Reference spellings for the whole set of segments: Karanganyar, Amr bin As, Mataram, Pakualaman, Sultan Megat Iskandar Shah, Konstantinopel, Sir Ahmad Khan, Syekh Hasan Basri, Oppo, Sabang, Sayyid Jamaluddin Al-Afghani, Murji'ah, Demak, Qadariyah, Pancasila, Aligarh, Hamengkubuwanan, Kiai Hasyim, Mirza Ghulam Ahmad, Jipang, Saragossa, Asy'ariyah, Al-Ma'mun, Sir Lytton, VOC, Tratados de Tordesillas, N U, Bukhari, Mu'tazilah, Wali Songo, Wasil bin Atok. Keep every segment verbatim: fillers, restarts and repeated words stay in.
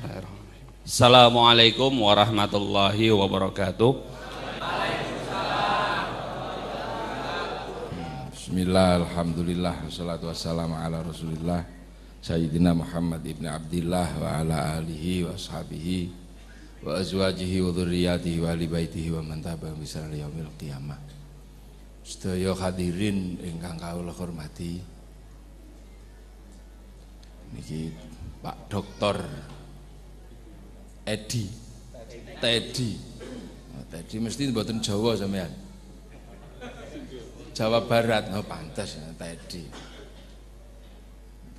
Bismillahirrahmanirrahim. Assalamualaikum warahmatullahi wabarakatuh. Bismillah, alhamdulillah, wassalatu wassalamu ala rasulillah Sayyidina Muhammad ibn Abdillah wa ala alihi wa ashabihi wa azwajihi wa dhurriyatihi wa ahli baitihi wa man tabi'ahum bi ihsanin ila yaumil qiyamah. Sedaya hadirin ingkang kawula hormati, niki Pak Doktor Edi Teddy. Oh, Teddy mesti mboten Jawa sampean. Jawa Barat, oh pantes Teddy.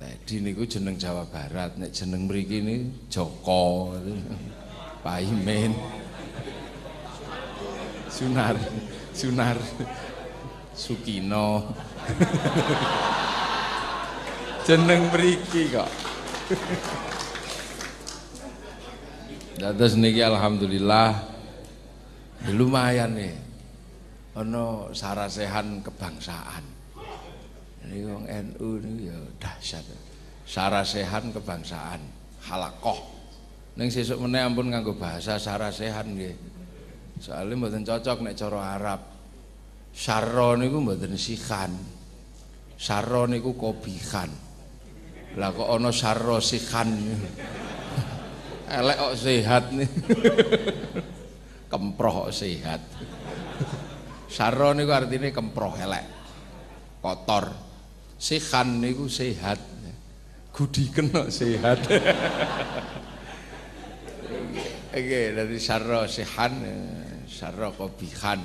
Teddy niku jeneng Jawa Barat, nek jeneng mriki niku Joko. Paimen Sunar Sunar Sukino jeneng mriki kok. Dados niki alhamdulillah lumayan nih ana sarasehan kebangsaan. Ini wong N U niku ya dahsyat. Sarasehan kebangsaan halakoh. Neng sesuk meneh ampun nganggo bahasa sarasehan nggih. Soale mboten cocok nek cara Arab. Syarra niku mboten sikhan. Syarra niku kobihan. Lah kok ana syarra sikhan. Elek kok sehat nih. Kemproh kok sehat. Syarra niku artine kemproh, elek. Kotor. Sikhan niku sehat. Gudiken kok sehat. Oke, dari syarra sihan, syarra kobihan.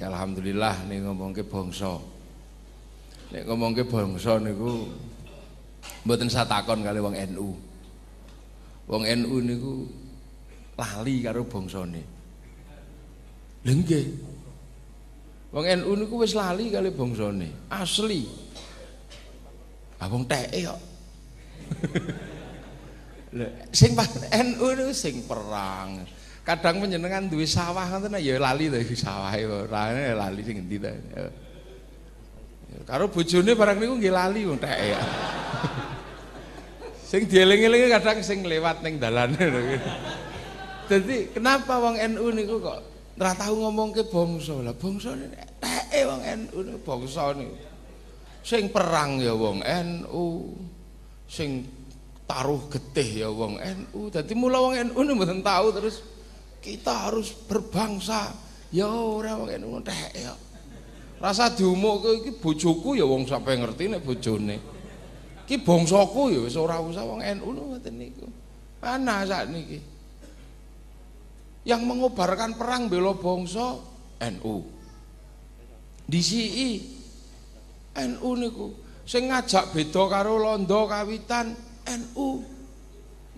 Alhamdulillah nih ngomong ke bangsa. Nek ngomong ke bangsa niku mboten satakon kali wong N U. Wong N U niku lali karo bangsane. Lha nggih. Wong N U niku wis lali kali bangsane, asli. Ah wong teke kok. Sing N U niku sing perang. Kadang panjenengan duwe sawah ngoten ya lali ta sawahe ora lali sing endi ta. Karo bojone barang niku nggih lali wong teke. Sing dieling-elingi kadang sing lewat ning dalan. Dadi kenapa wong N U niku kok ora tau ngomongke bangsa? Lah bangsane teke wong N U niku bangsane. Sing perang ya wong N U. Sing taruh getih ya wong N U. Dadi mula wong N U mboten tahu terus kita harus berbangsa. Ya ora wong N U entek ya. Rasa diumuk iki bojoku ya wong sampe ngerti nek bojone. Iki bangsaku ya wis ora usah wong N U ngoten niku. Ana sakniki. Yang mengobarkan perang bela bangsa N U. D C I N U niku sing ngajak beda karo Londo Kawitan N U.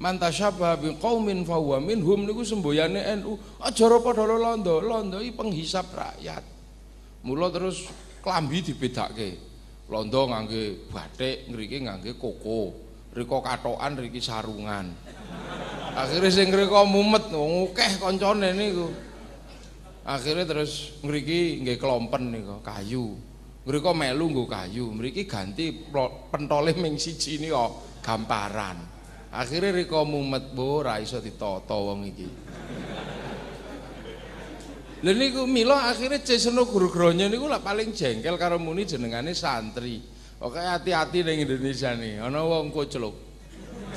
Mantasyabah bi qaumin fa huwa minhum niku semboyane N U. Aja ora padha londo, londo iki penghisab rakyat. Mula terus klambi dibedakke. Londo ngangge bathik, ngriki ngangge koko. Riko katokan, riki sarungan. Akhire sing ngriko mumet wong akeh kancane niku. Akhire terus ngriki nggih klompen niku kayu. Ngriko melu nggo kayu. Mriki ganti pentole ming siji niku. Gamparan. Akhirnya riko mumet bo ra iso ditata wong iki. Lha niku mila akhire Ciseno guru-gurunya niku lak paling jengkel karo muni jenengane santri. Oke hati-hati ning Indonesia nih, ana wong kocluk.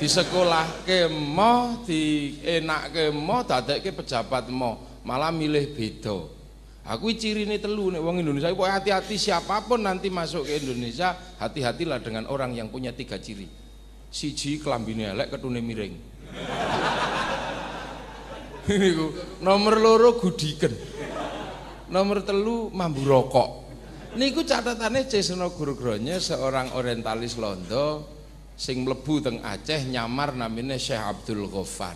Disekolahke moh, dienakke moh, dadekke pejabat moh, malah milih beda. Aku cirine telu nek wong Indonesia pokoke hati-hati siapapun nanti masuk ke Indonesia, hati-hatilah dengan orang yang punya tiga ciri. Siji klambine elek ketune miring. Niku nomor loro gudiken. Nomor telu mambu rokok. Niku catatane Ciseno Guru-Gronya seorang orientalis Londo sing mlebu teng Aceh nyamar namine Syekh Abdul Ghaffar.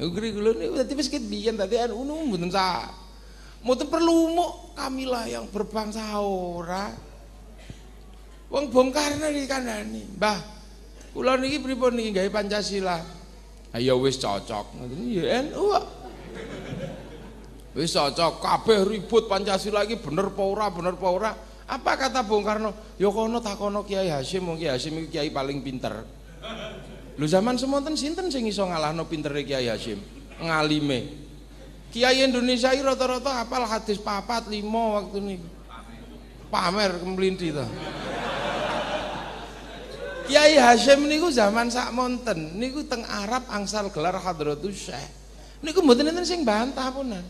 Niku kula niku dadi wis ket biyen dadi N U mboten sa. Mboten perlu umuk kamilah yang berbangsa ora. Wong Bung Karno iki kandhani, Mbah kula niki pripun niki gawe Pancasila. Ha ya wis cocok. Ya N U kok. Wis cocok kabeh ribut Pancasila iki bener apa ora, bener apa ora. Apa kata Bung Karno? Ya kono takono Kiai Hasyim, wong Kiai Hasyim iki kiai paling pinter. Lu zaman semonten sinten sing iso ngalahno pintere Kiai Hasyim, ngalime. Kiai Indonesia iki rata-rata hafal hadis papat lima waktu niku. Pamer kemlinthi ta. Kiai Hasyim niku zaman sak monten niku teng Arab angsal gelar Hadratus Syekh. Niku mboten enten sing bantah punan.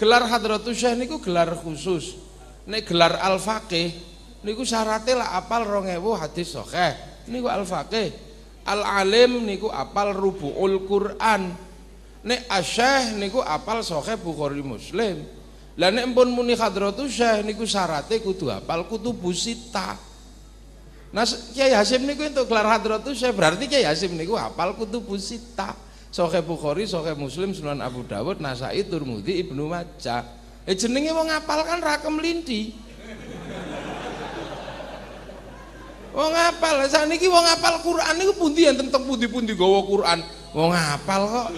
Gelar Hadratus Syekh niku gelar khusus. Nek gelar Al-Faqih niku syaratnya lah apal rong ewu hadis sahih. Niku Al-Faqih. Al-alim niku apal rubu'ul Qur'an. Nek asyekh niku apal sahih Bukhari Muslim. Lah nek mpun muni Hadratus Syekh niku syarate kudu apal kutubus sita. Nah Kiai Hasyim niku entuk gelar Hadratus Syekh berarti Kiai Hasyim niku apal kutubus sita. Sahih Bukhari, Sahih Muslim, Sunan Abu Dawud, Nasa'i, Tirmidzi, Ibnu Majah. Eh jenenge wong apal kan ra kemlinthi. Wong apal, saniki wong apal Quran niku pundi enten teng pundi-pundi gawa Quran. Wong apal kok.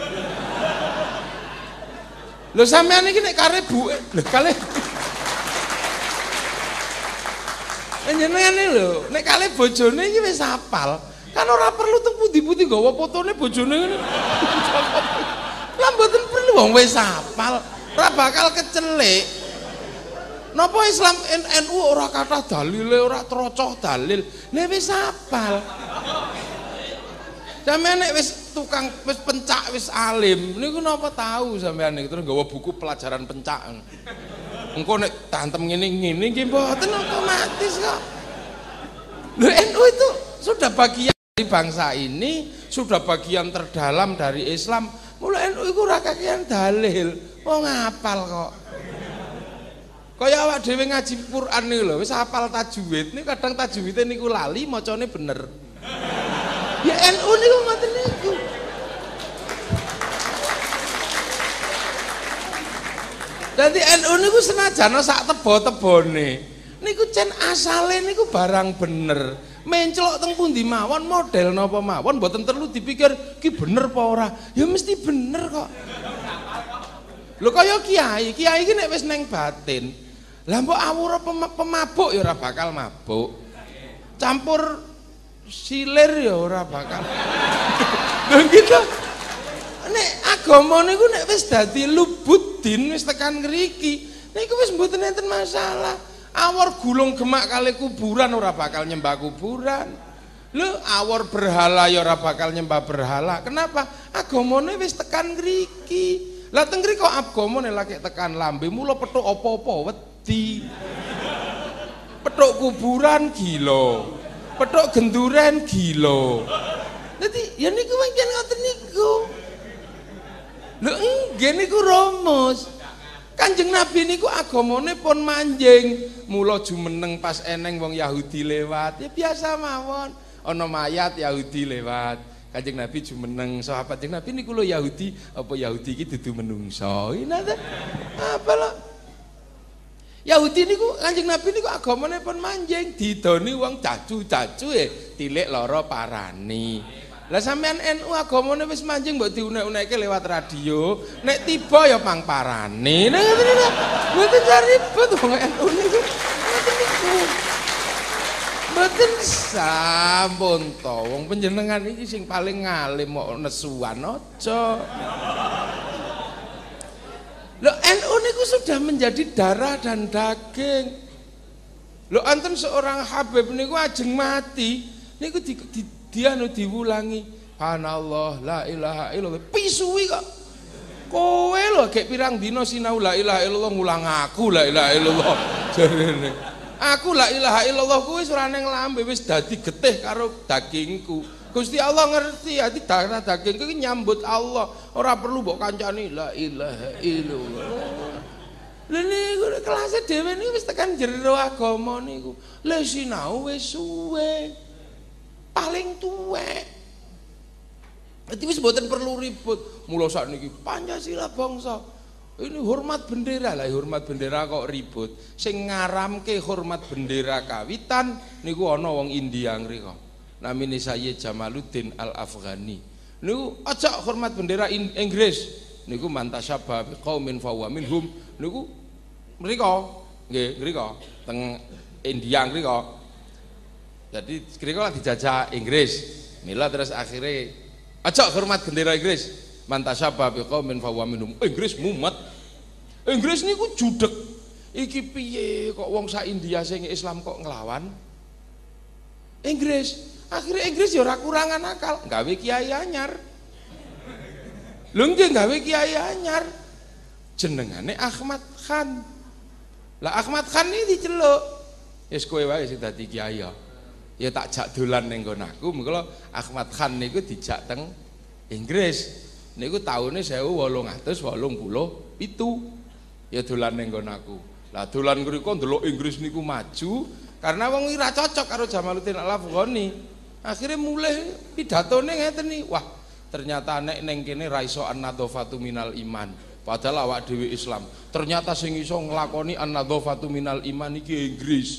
Lho sampean iki nek kare buke, lho kale. Enjenengane lho, nek kale bojone iki wis apal. Kan ora perlu teng pundi-pundi gawa fotone bojone ngene. Lah mboten perlu wong wis apal, ora bakal kecelik. Napa Islam N U ora kathah dalile, ora trocoh dalil. Lah wis apal. Sampeyan nek wis tukang wis pencak wis alim, niku napa tahu sampeyan niku terus nggawa buku pelajaran pencak. Engko nek tantem ngene-ngene iki mboten otomatis kok. Lho N U itu sudah bagian dari bangsa ini, sudah bagian terdalam dari Islam. Mulai N U iku ora kakean dalil, wong apal kok. Kaya awak dhewe ngaji Quran niku lho, wis hafal tajwid niku kadang tajwide niku lali macane bener. Ya N U niku ngoten niku. Dadi N U niku senajan sak tebo-tebone niku cen asale niku barang bener. Menclok teng pundi mawon model napa mawon mboten perlu dipikir ki bener apa ora. Ya mesti bener kok. Lho kaya kiai, kiai iki nek wis neng batin lah mbok awur pemabuk ya ora bakal mabuk. Campur silir ya ora bakal. Lho gitu. Nek agama niku nek wis dadi lubut din wis tekan ngriki, niku wis mboten enten masalah. Awor gulung gemak kali kuburan ora bakal nyembah kuburan. Lho awor berhala ya ora bakal nyembah berhala. Kenapa? Agamane wis tekan ngriki. Lah teng ngriki kok agama nek lagi tekan lambe mula petuk apa-apa wedi. Petuk kuburan gila. Petuk genduren gila. Dadi ya niku mangken ngoten niku. Lho nggih niku rumus. Kanjeng Nabi niku agamane pun manjing. Mula jumeneng pas eneng wong Yahudi lewat. Ya biasa mawon. Ana mayat Yahudi lewat. Kanjeng Nabi jumeneng sahabat Kanjeng Nabi niku lho Yahudi, apa Yahudi iki dudu menungso. Nate apa lho? Yahudi niku Kanjeng Nabi niku agamane pun manjing, didoni wong cacu-cacu e, tilik lara parani. Lah sampean N U agamane wis manjing mbok diunek-unekke lewat radio, nek tiba ya pang parani. Nek ngene lho. Mboten ribut wong N U niku. Mboten sampun to wong panjenengan iki sing paling ngalim kok nesuan aja. Lho N U niku sudah menjadi darah dan daging. Lho anten seorang Habib niku ajeng mati niku di, di, dianu diwulangi subhanallah la ilaha illallah pisuwi kok. Kowe lho gek pirang dina sinau la ilaha illallah ngulang aku la ilaha illallah jarene. Aku la ilaha illallah kuwi wis ora nang lambe wis dadi getih karo dagingku. Gusti Allah ngerti ati darah dagingku iki nyambut Allah. Ora perlu mbok kancani la ilaha illallah. Lha niku kelase dhewe niku wis tekan jero agama niku. Lha sinau wis suwe. Paling tuwek. Dadi wis mboten perlu ribut. Mula sakniki Pancasila bangsa. Ini hormat bendera lah, hormat bendera kok ribut. Sing ngaramke hormat bendera kawitan niku ana wong India ngriko. Namine Sayyid Jamaluddin Al-Afghani. Niku aja hormat bendera Inggris. Niku mantasyaba biqaumin fa huwa minhum. Niku mriko, nggih mriko teng India ngriko. Jadi mriko lah dijajah Inggris. Mila terus akhirnya ajak hormat gendera Inggris. Mantasyaba bi qaumin fahuwa minhum. Inggris mumet. Inggris niku judeg. Iki piye kok wong sak India sing Islam kok nglawan Inggris? Akhirnya Inggris ya ora kurangan akal, gawe kiai anyar. Lho nggih gawe kiai anyar. Jenengane Ahmad Khan. Lah Ahmad Khan iki diceluk. Wis kowe wae sing dadi kiai ya. Ya tak jak dolan ning nggon aku, mengko Ahmad Khan niku dijak teng Inggris. Niku taune seribu delapan ratus delapan puluh pitu. Ya dolan ning nggon aku. Lah dolan ngriku ndelok Inggris niku maju karena wong ora cocok karo Jamaluddin Al-Afghani. Akhire mulih pidatone ngeten iki. Wah, ternyata nek ning kene ra iso an-nadhofatu minal iman. Padahal awak dhewe Islam. Ternyata sing iso nglakoni an-nadhofatu minal iman iki Inggris.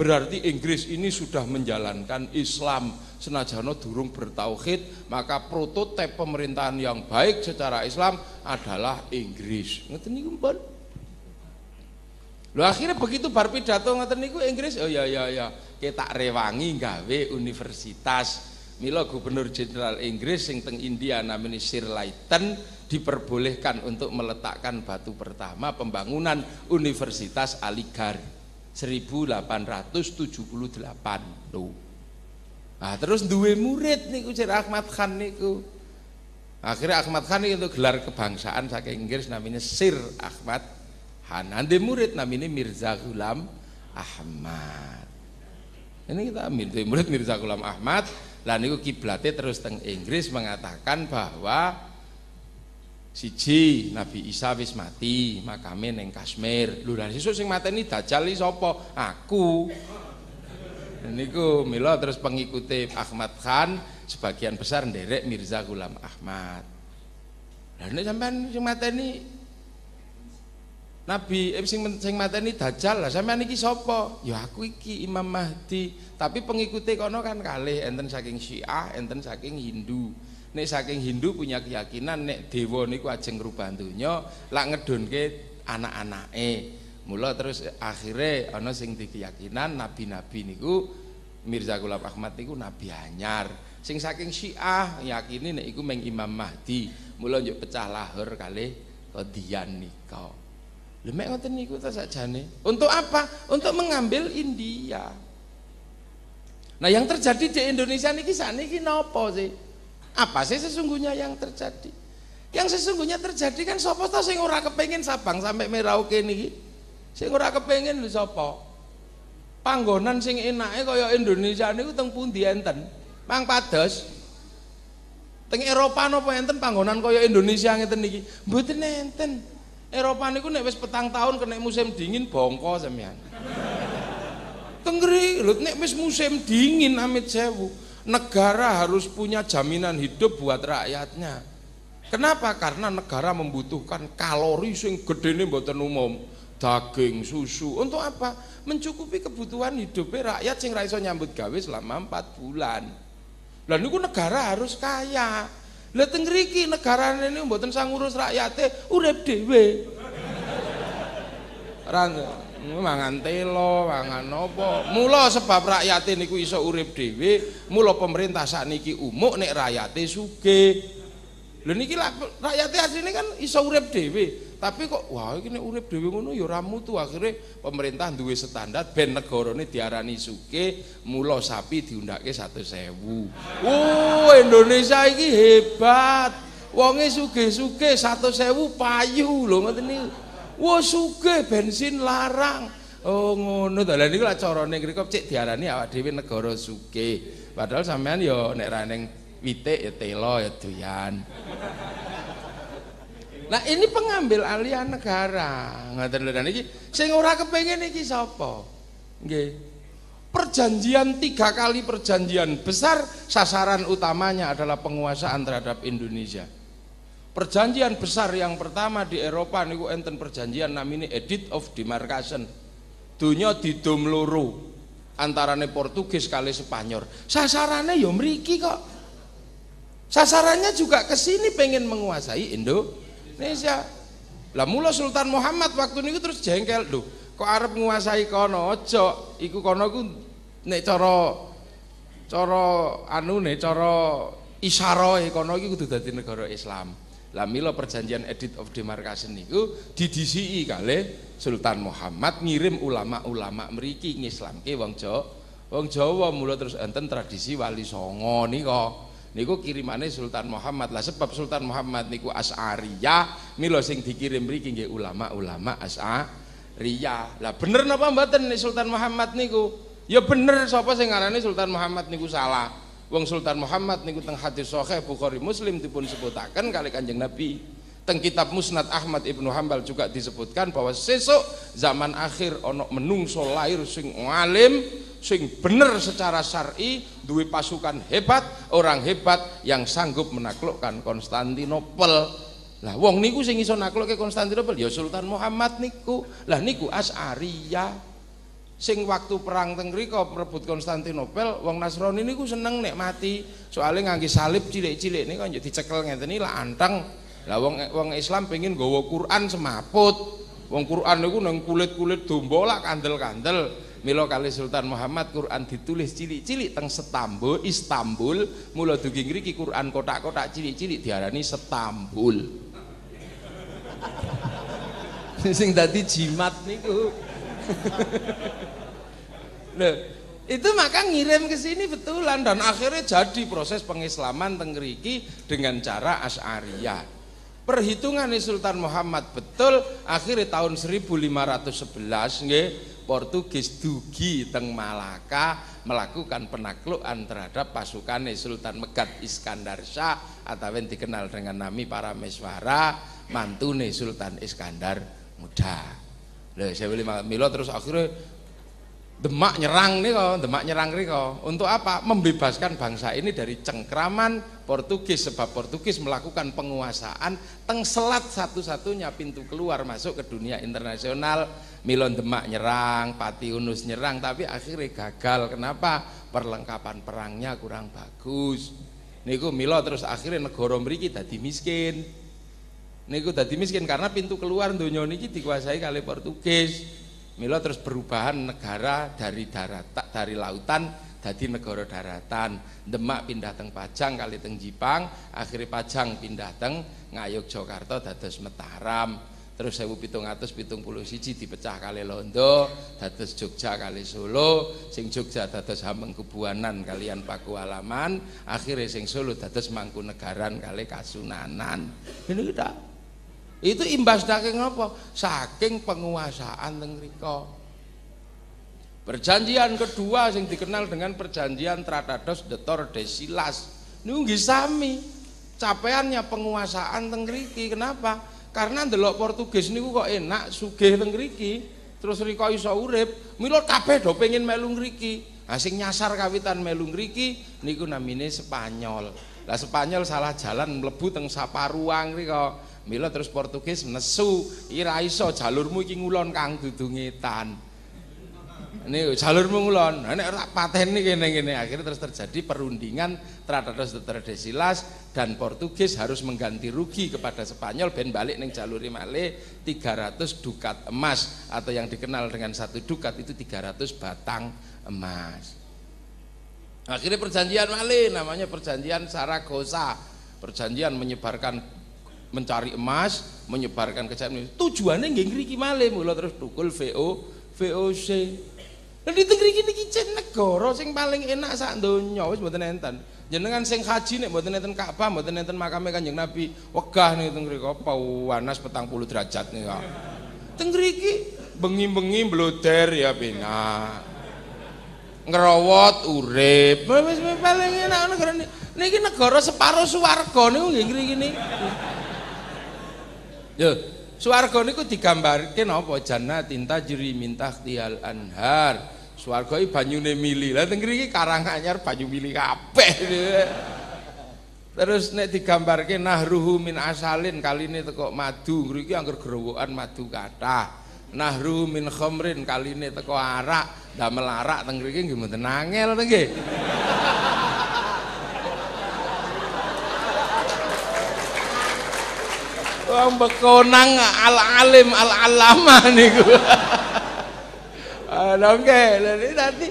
Berarti Inggris ini sudah menjalankan Islam senajan durung bertauhid, maka prototipe pemerintahan yang baik secara Islam adalah Inggris. Ngeten niku mbon. Lho akhirnya begitu bar pidato ngeten niku Inggris, oh ya ya ya, ketak rewangi gawe universitas. Mila Gubernur Jenderal Inggris sing teng India namine Sir Lytton diperbolehkan untuk meletakkan batu pertama pembangunan Universitas Aligarh seribu delapan ratus tujuh puluh delapan. Loh. Nah, terus duwe murid niku Sir Ahmad Khan niku. Akhirnya Ahmad Khan itu gelar kebangsaan saking Inggris namanya Sir Ahmad Khan. Ande murid namanya Mirza Ghulam Ahmad. Ini kita ambil duwe murid Mirza Ghulam Ahmad. Lah niku kiblate terus teng Inggris mengatakan bahwa siji Nabi Isa wis mati, makame ning Kashmir. Lho lan sesuk sing mateni dajal iki sapa? Aku. Niku mila terus pengikuti Ahmad Khan sebagian besar nderek Mirza Ghulam Ahmad. Lah nek sampean sing mateni Nabi eh, sing sing mateni dajal lah sampean iki sapa? Ya aku iki Imam Mahdi. Tapi pengikuti kono kan kalih enten saking Syiah, enten saking Hindu. Nek saking Hindu punya keyakinan nek dewa niku ajeng ngrubah donya, lak ngedhunke anak-anake. Mula terus akhirnya ana sing dikeyakinan nabi-nabi niku Mirza Ghulam Ahmad niku nabi anyar. Sing saking Syiah yakini nek iku meng Imam Mahdi. Mula njuk pecah lahor kalih kodian nika. Lemek ngoten niku ta sakjane. Untuk apa? Untuk mengambil India. Nah, yang terjadi di Indonesia niki sakniki napa sih? Apa sih sesungguhnya yang terjadi? Yang sesungguhnya terjadi kan sapa ta sing ora kepengin Sabang sampai Merauke niki? Sing ora kepengin lho sapa? Panggonan sing enake kaya Indonesia niku teng pundi enten? Mang Pados. Teng Eropa napa enten panggonan kaya Indonesia ngeten niki? Mboten enten. Eropa niku nek wis petang tahun kena musim dingin bongko sampean. Tenggeri lho nek wis musim dingin amit sewu, negara harus punya jaminan hidup buat rakyatnya. Kenapa? Karena negara membutuhkan kalori sing gedene mboten umum, daging, susu. Untuk apa? Mencukupi kebutuhan hidupnya rakyat sing ra iso nyambut gawe selama empat bulan. Lah niku negara harus kaya. Lha teng ngriki negarane niku mboten sang ngurus rakyate, urip dhewe. Ora mangan telo, mangan apa. Mula sebab rakyate niku iso urip dhewe, mula pemerintah sakniki umuk nek rakyate sugih. Lha niki rakyate asline kan iso urip dhewe, tapi kok wah iki nek urip dhewe ngono ya ora mutu. Akhire pemerintah duwe standar ben negarane diarani sugih, mula sapi diundake satu sewu. Oh, Indonesia iki hebat. Wonge sugih-sugih satu sewu payu lho ngoten niku. Wah sugih bensin larang. Oh ngono ta. Lah niku lak carane ngriko cek diarani awak dhewe negara sugih. Padahal sampean ya nek ra ning witik ya telo ya doyan. Nah ini pengambil alih negara. Ngoten lho niki sing ora kepengin iki sapa? Nggih. Perjanjian tiga kali perjanjian besar sasaran utamanya adalah penguasaan terhadap Indonesia. Perjanjian besar yang pertama di Eropa niku enten perjanjian namine Edit of Demarcation. Dunya didom loro antarane Portugis kali Spanyol. Sasarane ya mriki kok. Sasarannya juga ke sini pengen menguasai Indonesia. Lah mula Sultan Muhammad waktu niku terus jengkel, lho, kok arep nguasai kono aja. Iku kono ku nek cara cara anune, cara isyarahe kono iki kudu dadi negara Islam. Lah mila perjanjian edit of demarcation niku didhisiki kalih Sultan Muhammad ngirim ulama-ulama mriki ngislamke wong Jawa. Wong Jawa mula terus enten tradisi Wali Songo nika. Niku kirimane Sultan Muhammad. Lah sebab Sultan Muhammad niku Asy'ariyah, mila sing dikirim mriki nggih ulama-ulama Asy'ariyah. Lah bener napa mboten Sultan Muhammad niku? Ya bener, sapa sing ngarani Sultan Muhammad niku salah. Wong Sultan Muhammad niku teng hadis sahih Bukhari Muslim dipun sebutaken kali Kanjeng Nabi. Teng kitab Musnad Ahmad Ibnu Hambal juga disebutkan bahwa sesuk zaman akhir ana menungso lahir sing alim, sing bener secara syar'i, duwe pasukan hebat, orang hebat yang sanggup menaklukkan Konstantinopel. Lah wong niku sing iso naklukke Konstantinopel ya Sultan Muhammad niku. Lah niku Asy'ariyah. Sing waktu perang teng mriko merebut Konstantinopel, wong Nasrani niku seneng nek mati, soalnya ngangge salib cilik-cilik niku njuk dicekel ngeten iki lah anteng. Lah wong wong Islam pengin nggawa Quran semaput. Wong Quran niku nang kulit-kulit domba lak kandel-kandel. Mila kali Sultan Muhammad Quran ditulis cilik-cilik teng Setambul, Istanbul, mula dugi ngriki Quran kotak-kotak cilik-cilik diarani Setambul. Sing dadi jimat niku. Loh, itu maka ngirim ke sini betulan dan akhirnya jadi proses pengislaman teng mriki dengan cara Asy'ariyah. Perhitungan Sultan Muhammad betul akhirnya tahun seribu lima ratus sebelas nggih Portugis dugi teng Malaka melakukan penaklukan terhadap pasukan Sultan Megat Iskandar Shah atau yang dikenal dengan nami Parameswara mantune Sultan Iskandar Muda. Lha saya beli milo terus akhirnya Demak nyerang nih kok, Demak nyerang nih kok. Untuk apa? Membebaskan bangsa ini dari cengkraman Portugis sebab Portugis melakukan penguasaan teng selat satu-satunya pintu keluar masuk ke dunia internasional. Milo Demak nyerang, Pati Unus nyerang, tapi akhirnya gagal. Kenapa? Perlengkapan perangnya kurang bagus. Niku milo terus akhirnya negara mriki dadi miskin. Niku dadi miskin karena pintu keluar donya niki dikuasai kali Portugis. Mila terus perubahan negara dari daratan, dari lautan dadi negara daratan. Demak pindah teng Pajang kali teng Jipang, akhirnya Pajang pindah teng Ngayogyakarta dados Mataram. Terus seribu pitung atus pitung puluh siji dipecah kali Londo dados Jogja kali Solo, sing Jogja dados Hamengkubuwanan kalian Pakualaman, akhirnya sing Solo dados Mangkunegaran kali Kasunanan. Ini kita itu imbas saking apa? Saking penguasaan teng mriko. Perjanjian kedua yang dikenal dengan perjanjian Tratados de Tordesillas niku nggih sami capaiannya penguasaan teng mriki. Kenapa? Karena ndelok Portugis niku kok enak sugih teng mriki, terus riko iso urip, mila kabeh do pengin melu mriki. Ha sing nyasar kawitan melu mriki niku namine Spanyol. Lah Spanyol salah jalan mlebu teng Saparuang riko. Mila terus Portugis nesu, ira iso jalurmu iki ngulon kang dudu ngetan. Niku jalurmu ngulon. Nek ora pateni kene-kene akhirnya terus terjadi perundingan Tratados de Tordesillas dan Portugis harus mengganti rugi kepada Spanyol ben balik ning jalure malih tiga ratus dukat emas atau yang dikenal dengan satu dukat itu tiga ratus batang emas. Akhirnya perjanjian malih namanya perjanjian Saragossa. Perjanjian menyebarkan mencari emas, menyebarkan kejayaan. Tujuannya nggih ngriki malih, mula terus tukul V O V O C. Lah di ngriki niki negara sing paling enak sak donya wis mboten enten. Jenengan sing haji nek mboten enten Ka'bah, mboten enten makame Kanjeng Nabi, wegah niku teng mriko panas petang puluh derajat niku. Teng mriki bengi-bengi bloder ya penak. Ngerowot urip. Wis paling enak negara niki. Niki negara separo swarga niku nggih ngriki niki. Yo, swarga niku digambarke napa jannatin tajri min tahtihal anhar. Swarga iki banyune mili. Lah teng mriki Karanganyar banyu mili kabeh. Terus nek digambarke nahruhu min asalin kaline teko madu. Mriki angger growokan madu kathah. Nahruhu min khamrin kaline teko arak. Damel arak teng mriki nggih mboten angel to nggih. Wong bekonang al-alim al-alama niku. Ah, nggih, lha iki dadi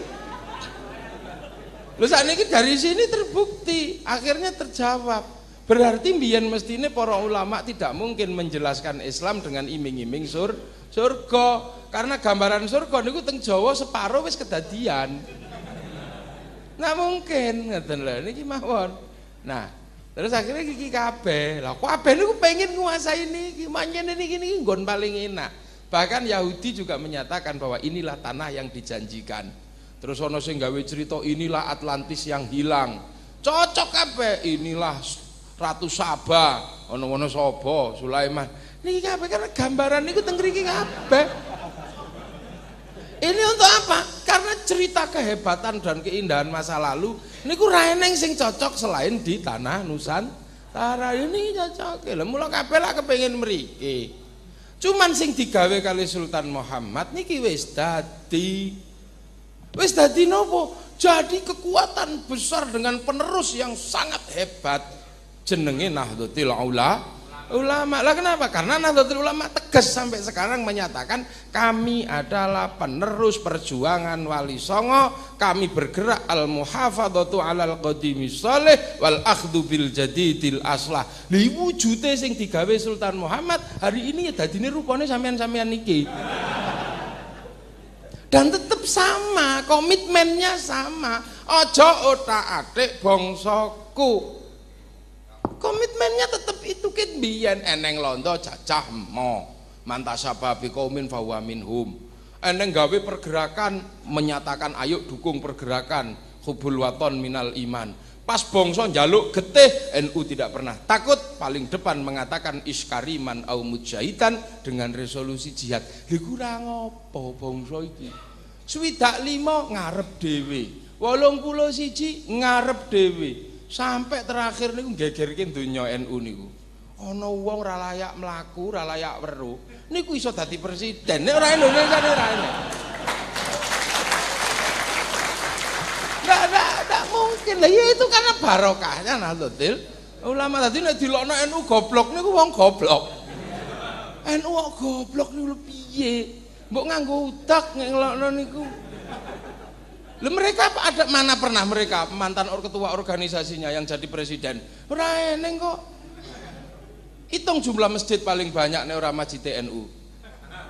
Lu saat ini dari sini terbukti, akhirnya terjawab. Berarti mbiyen mestine para ulama tidak mungkin menjelaskan Islam dengan iming-iming sur surga, karena gambaran surga niku teng Jawa separo wis kedadian. Nah mungkin ngeten lho niki mawon. Nah, terus akhirnya iki kabeh. Lah kabeh niku pengin nguasai niki, manjane niki niki nggon paling enak. Bahkan Yahudi juga menyatakan bahwa inilah tanah yang dijanjikan. Terus ono sing gawe cerita inilah Atlantis yang hilang. Cocok kabeh, inilah Ratu Saba, ono ono Saba, Sulaiman. Niki kabeh karena gambaran niku teng mriki kabeh. Ini untuk apa? Karena cerita kehebatan dan keindahan masa lalu niku ra eneng sing cocok selain di tanah Nusantara. Ini cocok. Lah mula kabeh lak kepengin mriki. Cuman sing digawe kali Sultan Muhammad niki wis dadi. Wis dadi nopo? Jadi kekuatan besar dengan penerus yang sangat hebat jenenge Nahdlatul Ulama. Ulama lah kenapa? Karena Nahdlatul Ulama tegas sampai sekarang menyatakan kami adalah penerus perjuangan Wali Songo, kami bergerak al muhafadzatu alal qadimi salih wal akhdhu bil jadidil aslah. Li wujude sing digawe Sultan Muhammad hari ini ya dadine rupane sampean-sampean niki. Dan tetap sama, komitmennya sama. Ojo otak-atik bangsaku. Komitmennya tetap itu ket biyen eneng londo cacah mo mantasaba bi qaumin fa huwa minhum eneng gawe pergerakan menyatakan ayo dukung pergerakan hubul waton minal iman pas bangsa njaluk getih N U tidak pernah takut paling depan mengatakan iskariman au mujahidan dengan resolusi jihad lha kurang apa bangsa iki swidak lima ngarep dhewe wolung puluh siji ngarep dhewe sampai terakhir niku gegerkin dunia N U niku ana wong ora layak mlaku ora layak weruh niku iso dadi presiden nek ora Indonesia nek ora ini ndak ndak ndak mungkin lah ya itu karena barokahnya Nahdlatul Ulama tadi nek dilokno N U goblok niku wong goblok N U kok goblok niku piye mbok nganggo utak nek ngelokno niku. Loh mereka ada mana pernah mereka mantan or ketua organisasinya yang jadi presiden ora eneng kok hitung jumlah masjid paling banyak nek ora masjid N U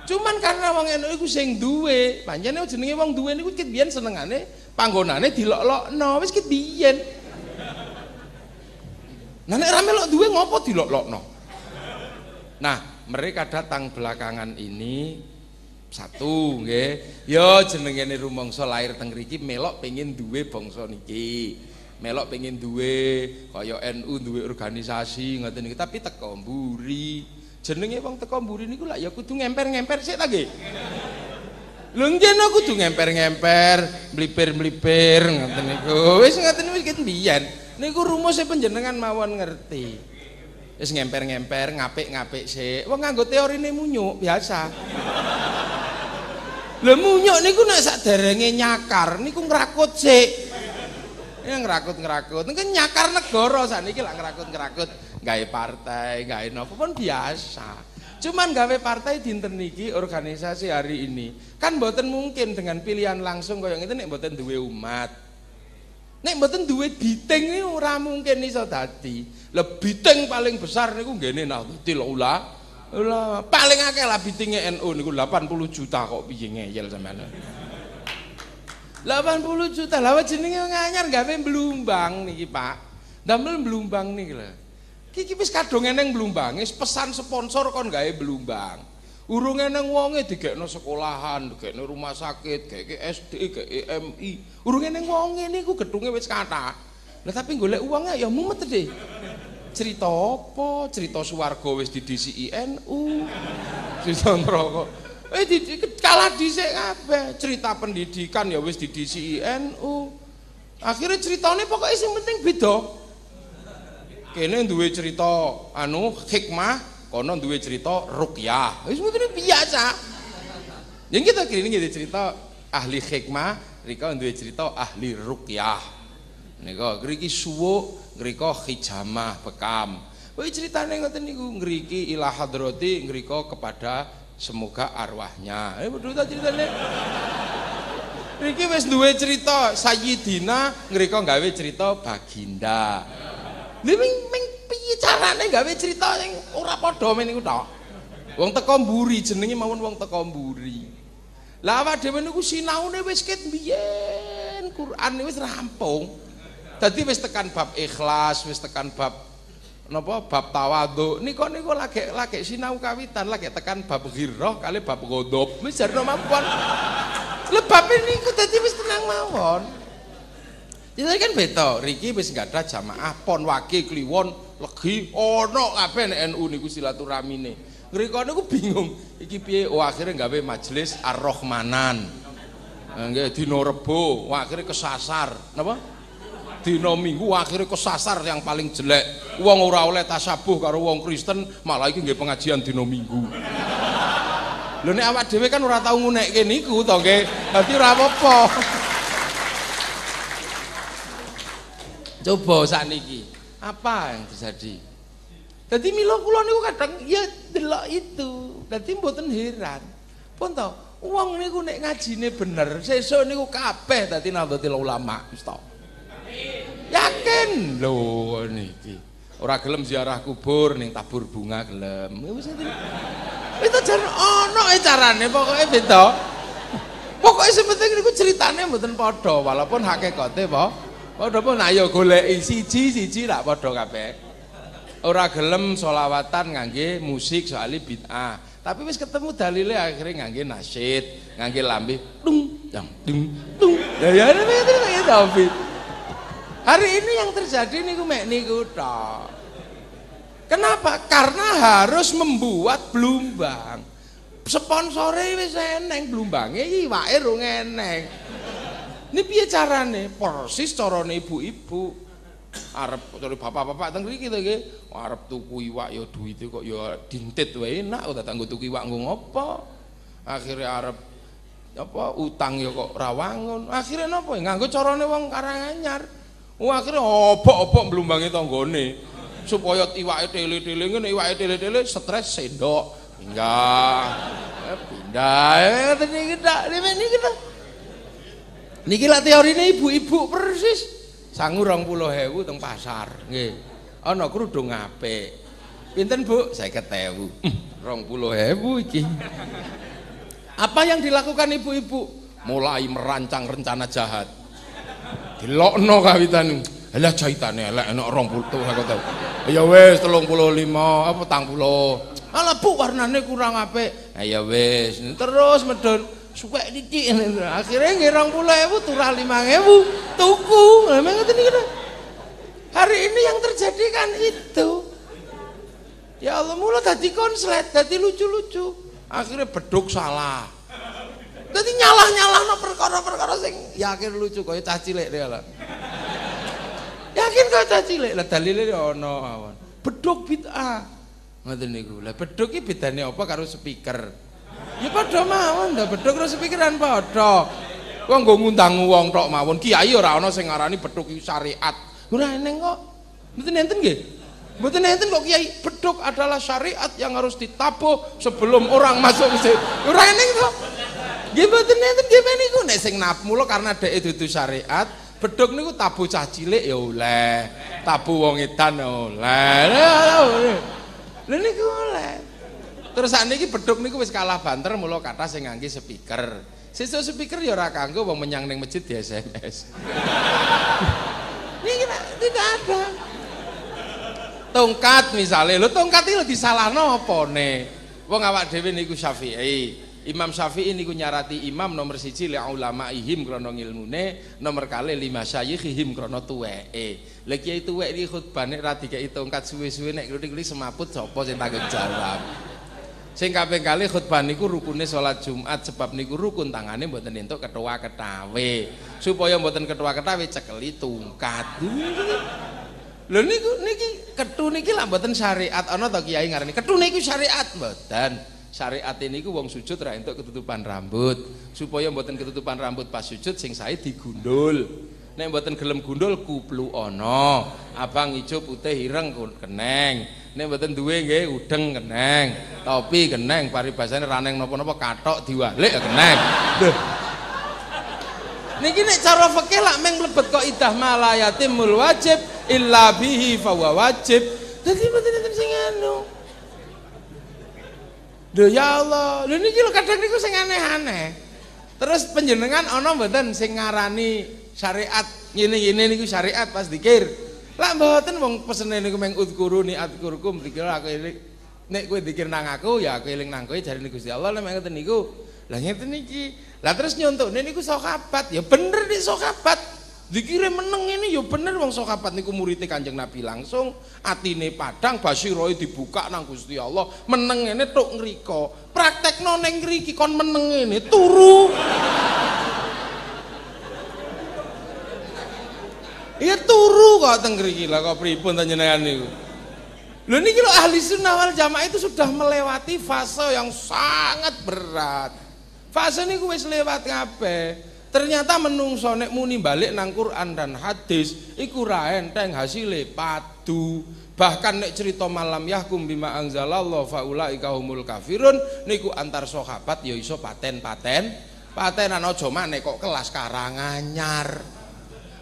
cuman karena wong N U iku sing duwe pancene jenenge wong duwe niku kit biyen senengane panggonane dilok-lokno wis kit biyen nah nek ora melok duwe ngopo dilok-lokno nah mereka datang belakangan ini satu nggih ya jenengene rumangsa lahir teng mriki melok pengin duwe bangsa niki melok pengin duwe kaya N U duwe organisasi ngoten niki tapi teko mburi jenenge wong teko mburi niku lak ya kudu ngemper-ngemper sik ta nggih lho nggih no kudu ngemper-ngemper mlipir-mlipir ngoten niku wis ngoten wis ket mbiyen niku rumusé panjenengan mawon ngerti wis ngemper-ngemper ngapik-ngapik sik wong nganggo teorine munyuk biasa. Lha munyuk niku nek saderenge nyakar niku ngrakut sik. Ya ngrakut-ngrakut. Niku nyakar negara saniki lak ngrakut-ngrakut, gawe partai, gawe napa pun biasa. Cuman gawe partai dinten niki organisasi hari ini. Kan mboten mungkin dengan pilihan langsung kaya ngene nek mboten duwe umat. Nek mboten duwe biting niku ora mungkin iso dadi. Lha biting paling besar niku nggene Nahdlatul Ulama. Lha paling akeh lah bitinge N U niku delapan puluh juta kok piye ngeyel sampean. delapan puluh juta lha jenenge nganyar gawe blumbang niki Pak. Damel blumbang niki lho. Iki wis kadung eneng blumbange pesan sponsor kon gawe blumbang. Urung eneng wonge digekno sekolahan, digekno rumah sakit, geke S D, geke M I. Urung eneng wonge niku gedunge wis kathah. Lah tapi golek uang ya mumet deh. Cerita apa? Cerita swarga wis didisi N U. Cerita neraka. Eh kalah dhisik kabeh. Cerita pendidikan ya wis didisi N U. Akhirnya ceritane pokoke sing penting beda. Kene duwe cerita anu hikmah, kono duwe cerita ruqyah. Wis mutune biasa. Ya kita kene iki cerita ahli hikmah, rika duwe cerita ahli ruqyah. Nika ngriki suwuk, ngrika hijamah bekam. Kuwi critane ngoten niku, ngriki ila hadrati, ngrika kepada semoga arwahnya. Eh padha ta critane. Iki wis duwe cerita Sayyidina ngriko gawe cerita Baginda. Lha ming piye carane gawe cerita sing ora padha men niku tok. Wong teko mburi jenenge mawon wong teko mburi. Lah awak dhewe niku sinaune wis ket biyen Quran wis rampung. Dadi wis tekan bab ikhlas, wis tekan bab napa bab tawadhu niku niku lagi lagi sinau kawitan lagi tekan bab ghirah kali bab ghadab wis jarno mampuan lebab niku dadi wis tenang mawon jadi kan beda riki wis gadah jamaah pon wage kliwon legi ono kabeh N U niku silaturahmine ngriko niku bingung iki piye oh akhire gawe majelis Ar-Rahmanan nggih dina Rebo akhire kesasar napa dina Minggu akhirnya kesasar yang paling jelek wong ora oleh tasabuh karo wong Kristen malah iki nggih pengajian dina Minggu. Lho nek awak dhewe kan ora tau ngunekke niku to nggih. Dadi ora apa-apa. Coba sakniki apa yang terjadi? Dadi mila kula niku kadang ya delok itu. Dadi mboten heran. Pun to, wong niku nek ngajine bener, sesuk niku kabeh dadi Nahdlatul Ulama wis to. Yakin lho niki ora gelem ziarah kubur ning tabur bunga gelem wis itu jan ono carane pokoke beda pokoke sepenting niku ceritane mboten padha walaupun hakikate po padha pun ayo goleki siji-siji rak padha kabeh ora gelem sholawatan ngangge musik soalé bid'ah tapi wis ketemu dalile akhire ngangge nasyid ngangge lambih dung dang dung dung ya ya ya tapi hari ini yang terjadi niku mek niku tok. Kenapa? Karena harus membuat blumbang. Sponsore wis eneng, blumbange iwake rung eneng. Ini piye carane? Persis carane ibu-ibu. Arep cari bapak-bapak teng mriki to nggih. Arep tuku iwak ya duwite kok ya dintit wae enak ora tak nggo tuku iwak nggo apa. Akhire arep apa utang ya kok ra wangun. Akhire napa nganggo carane wong Karanganyar. Wah akhirnya obok-obok blumbangi tanggone supaya iwake tele-tele ngene iwake tele-tele stres sendok enggak pindah niki tak niki tak niki lak teorine ibu-ibu persis sangu rong puluh ewu teng pasar nggih ana kerudung apik pinten Bu seket ewu rong puluh ewu iki apa yang dilakukan ibu-ibu mulai merancang rencana jahat dilokno kawitan alah jaitane elek enak rong puluh aku tau ya wis telung puluh lima apa patang puluh alah Bu warnane kurang apik ya wis terus medun suwek titik akhire nggih rong puluh ewu turah limang ewu tuku ngoten iki hari ini yang terjadi kan itu ya Allah mula dadi konslet dadi lucu-lucu akhirnya beduk salah dadi nyalah-nyalahno perkara-perkara sing yakin lucu kaya cah cilik rek lho. Yakin kaya cah cilik lha dalile ana mawon. Bedhug bid'ah. Ngoten niku. Lah bedhug iki bedane apa karo speaker? Ya padha mawon ta bedhug karo speakeran padha. Wong nggo ngundang wong tok mawon kiai ora ana sing ngarani bedhug iki syariat. Ora eneng kok. Mboten enten nggih. Mboten enten kok kiai bedhug adalah syariat yang harus ditabuh sebelum orang masuk masjid. Ora eneng kok. Nggih mboten enten dhewe niku nek sing nap mula karena dhek dudu syariat, bedhug niku tabuh cah cilik ya oleh, tabuh wong edan oleh. Lha niku oleh. Terus sakniki bedhug niku wis kalah banter mula kathah sing ngangge speaker. Sesuk speaker ya ora kanggo wong menyang ning masjid di S M S. Niki tidak ada. Tongkat misale, lho tongkat iki lho disalahno opone. Wong awak dhewe niku Syafi'i. Imam Syafi'i niku nyarati imam nomor siji li ulamaihim krana ilmune, nomor kali li masyayikhihim krana tuweke. Lah kiai tuwek iki khutbah nek ra dikeki tongkat suwe-suwe nek kuli semaput sapa sing tanggung jawab. Sing kaping kali khutbah niku rukune salat Jumat sebab niku rukun tangane mboten entuk ketua ketawe. Supaya mboten ketua ketawe cekeli tongkat. Lho niku niki ketu niki lak mboten syariat ana ta kiai ngarani ketu niku syariat mboten. Syariat ini ku wong sujud ra entuk ketutupan rambut supaya mboten ketutupan rambut pas sujud sing sae digundul nek mboten gelem gundul kuplu ana abang ijo putih ireng keneng nek mboten duwe nggih udeng keneng topi keneng paribasane raneng napa-napa kathok diwalik keneng Niki nek cara fikih lak meng mlebet kaidah mala yatimul wajib illa bihi fawa wajib. Dadi mboten enten sing anu. Lho ya Allah, lho niki lho kadang niku sing aneh-aneh. Terus panjenengan ana mboten sing ngarani syariat ngene-ngene niku syariat pas dikir. Lak mboten wong pesene niku meng udkuruni adkurkum dikir aku eling. Nek kowe dikir nang aku ya aku eling nang kowe jarine Gusti Allah nek ngoten niku. Lah ngeten niki. Lah terus nyontohne niku sahabat, ya bener nih sahabat. Dikire meneng ini ya bener wong sahabat niku muridé Kanjeng Nabi langsung, atine padhang basirahe dibuka nang Gusti Allah, meneng ngene tok ngrika. Praktekno ning ngriki kon meneng ngene turu. Ya turu kok teng ngriki. Lah kok pripun panjenengan niku? Loh niki lho ahli sunnah wal jamaah itu sudah melewati fase yang sangat berat. Fase niku wis lewat kabeh. Ternyata menungso nek muni balik nang Quran dan hadis iku ra enteng hasile padu. Bahkan nek cerita malam yahkum bima anzalallahu faulaika humul kafirun niku antar sahabat ya iso paten-paten. Patenan aja maneh kok kelas Karanganyar.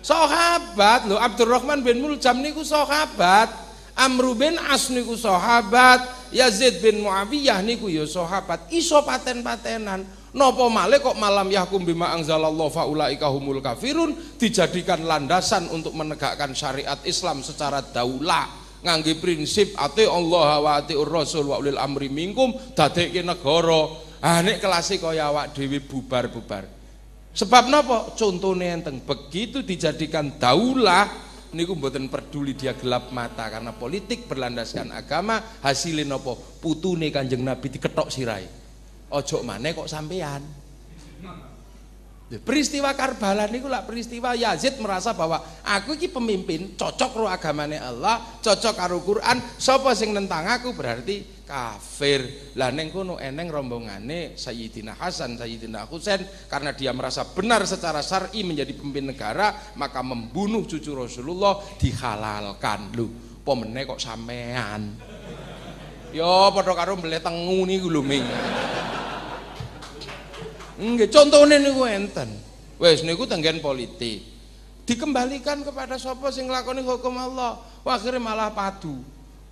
Sahabat lho Abdurrahman bin Muljam niku sahabat. Amr bin As niku sahabat, Yazid bin Muawiyah niku ya sahabat, iso paten-patenan. Napa malih kok malam yahkum bima anzalallahu faulaika humul kafirun dijadikan landasan untuk menegakkan syariat Islam secara daulah ngangge prinsip ati Allah wa atiur rasul wa ulil amri minkum dadekke negara. Ah nek kelase kaya awak dhewe bubar-bubar. Sebab napa? Contone enteng begitu dijadikan daulah niku mboten peduli dia gelap mata karena politik berlandaskan agama hasilin nopo putune Kanjeng Nabi diketok sirai ojo maneh kok sampean. Peristiwa Karbala niku lak peristiwa Yazid merasa bahwa aku iki pemimpin cocok karo agamane Allah, cocok karo Quran, sapa sing nentang aku berarti kafir. Lah ning kono eneng rombongane Sayyidina Hasan, Sayyidina Husain karena dia merasa benar secara syar'i menjadi pemimpin negara, maka membunuh cucu Rasulullah dihalalkan. Lho, apa meneh kok sampean? Yo padha karo mbeleh tengu niku lho Ming. Nggih, contohnya niku enten. Wes niku tenggen politik. Dikembalikan kepada sapa sing nglakoni hukum Allah. Akhire malah padu.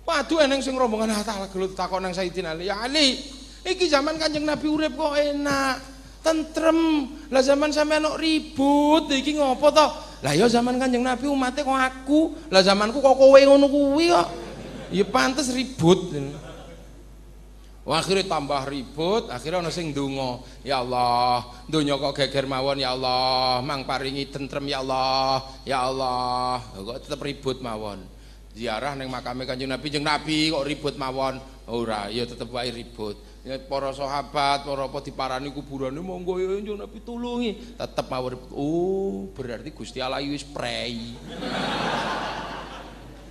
Padu eneng sing rombongan hatal gelut takon nang Sayyidina Ali. Ya Ali, iki zaman Kanjeng Nabi urip kok enak, tentrem. Lah zaman sampean kok ribut, iki ngopo to? Lah ya zaman Kanjeng Nabi umate kok aku. Lah zamanku kok kowe ngono kuwi kok. Ya pantes ribut. Akhirnya tambah ribut, akhirnya ana sing ndonga, ya Allah, donya kok geger mawon ya Allah, mang paringi tentrem ya Allah, ya Allah, kok tetep ribut mawon. Ziarah ning makame Kanjeng Nabi, Kanjeng Nabi kok ribut mawon. Ora, ya tetep wae ribut. Para sahabat, para apa diparani kuburane monggo ya Kanjeng Nabi tulungi, tetep mawon. Oh, berarti Gusti Allah wis prei.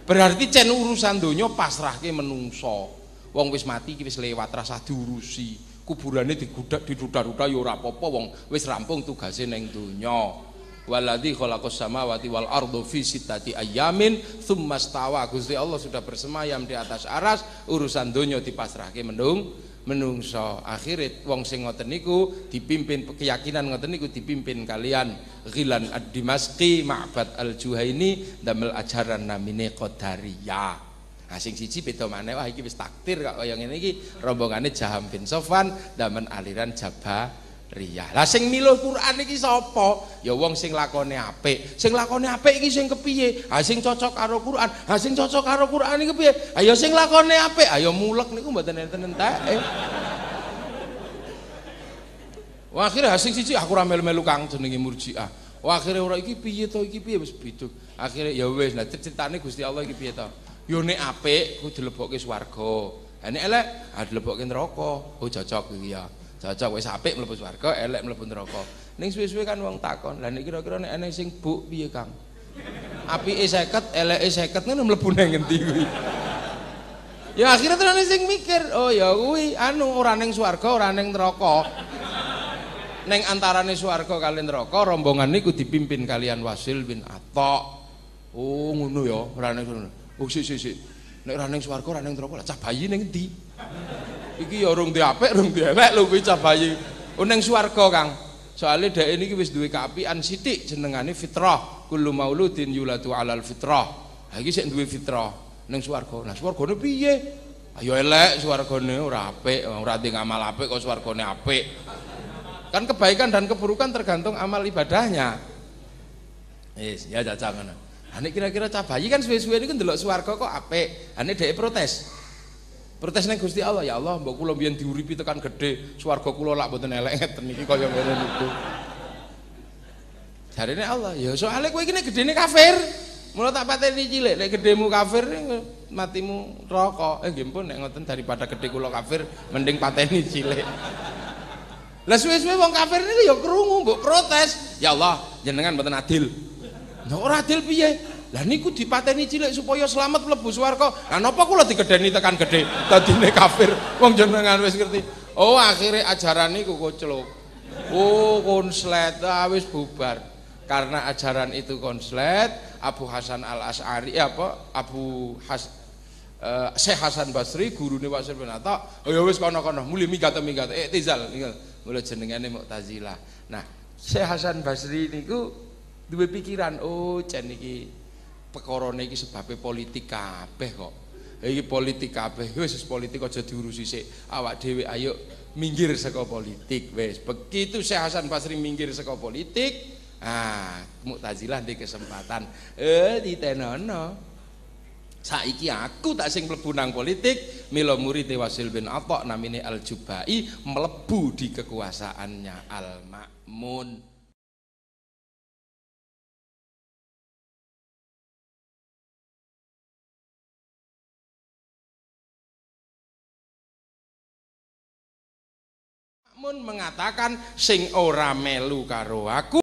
Berarti cen urusan donya pasrahke menungso. Wong wis mati iki wis lewat rasah diurusi. Kuburane digudak didudak-dudak ya ora apa-apa wong wis rampung tugase ning donya. Waladzi khalaqas samawati wal ardha fi sittati ayyamin tsummastawa. Gusti Allah sudah bersemayam di atas aras, urusan donya dipasrahke menung menungso. Akhire wong sing ngoten niku dipimpin keyakinan ngoten niku dipimpin kalian Ghilan Ad-Dimashqi, Ma'bad Al-Juhaini, Damel ajaran namine Qadariyah. Asing siji beda maneh wah iki wis takdir kok kaya ngene iki rombongane Jaham bin Sofwan damen aliran Jabariyah. Lah sing milih Quran iki sapa? Ya wong sing lakone apik. Sing lakone apik iki sing kepiye? Ha sing cocok karo Quran. Ha sing cocok karo Quran iki kepiye? Ha ya sing lakone apik. Ha ya mulek niku mboten enten enteke. Wah akhire asing siji aku ora melu-melu kang jenenge Murji'ah. Wah akhire ora iki piye to iki piye wis biduk. Akhire ya wis lah ceritane Gusti Allah iki piye to? Yo nek apik ku dilebokke swarga. Ha nek elek, ha dilebokke neraka. Oh cocok iki ya. Cocok wis apik mlebu swarga, elek mlebu neraka. Ning suwe-suwe kan wong takon, "Lah nek kira-kira nek ana sing buk piye, Kang? Apike seket, eleke seket ngono mlebu nang ngendi kuwi?" Ya akhirnya tenan sing mikir, "Oh ya kuwi anu ora ning swarga, ora ning neraka." Ning antarane swarga kali neraka rombongan niku dipimpin kalian Wasil bin Atok. Oh ngono ya, ora ning ngono. Oh sik sik sik. Nek ra ning swarga ra ning neraka lah cah bayi ning endi? Iki ya urung diapik, urung dielek lho kuwi cah bayi. Oh ning swarga, Kang. Soalnya dhek niki wis duwe kaapian sithik jenengane fitrah. Kullu mauludin yuladu alal fitrah. Ha iki sik duwe fitrah ning swarga. Nah swargane piye? Ayo elek swargane ora apik, ora ndek amal apik kok swargane apik. Kan kebaikan dan keburukan tergantung amal ibadahnya. Wis, ya jajak ngono. Ha nek kira-kira cah bayi kan suwe-suwe niku ndelok swarga kok apik. Ha nek dhek protes. Protes nang Gusti Allah, ya Allah, mbok kula mbiyen diuripi tekan gedhe, swarga kula lak mboten elek ngeten iki kaya ngene niku. Jarene Allah, ya soalé kowe iki nek gedhene kafir, mula tak pateni cilik, nek gedhemu kafir matimu neraka. Eh nggih pun nek ngoten daripada gedhe kula kafir mending pateni cilik. Lah suwe-suwe wong kafir niku ya krungu mbok protes, ya Allah, jenengan mboten adil. Lah ora adil piye? Lah niku dipateni cilik supaya selamat mlebu swarga. Lah napa kula digedheni tekan gedhe? Dadine kafir. Wong jenengan wis ngerti. Oh, akhire ajaran niku koclok. Oh, konslet ah, wis bubar. Karena ajaran itu konslet, Abu Hasan Al-Asy'ari apa Abu Has eh, Syekh Hasan Basri gurune Wasir bin Atta, oh ya wis kono-kono muli minggat-minggat iktizal niku. Mula jenengane Mu'tazilah. Nah, Syekh Hasan Basri niku duwe pikiran, oh jan iki perkorone iki sebabe politik kabeh kok. Iki politik kabeh. Wis politik aja diurusi sik. Awak dhewe ayo minggir saka politik wis. Begitu Syekh Hasan Basri minggir saka politik, ah Mu'tazilah ndek kesempatan. Eh ditenono. Saiki aku tak sing mlebu nang politik, mila murid Wasil bin Atta namine Al-Jubai mlebu di kekuasaannya Al-Ma'mun. Mengatakan sing ora melu karo aku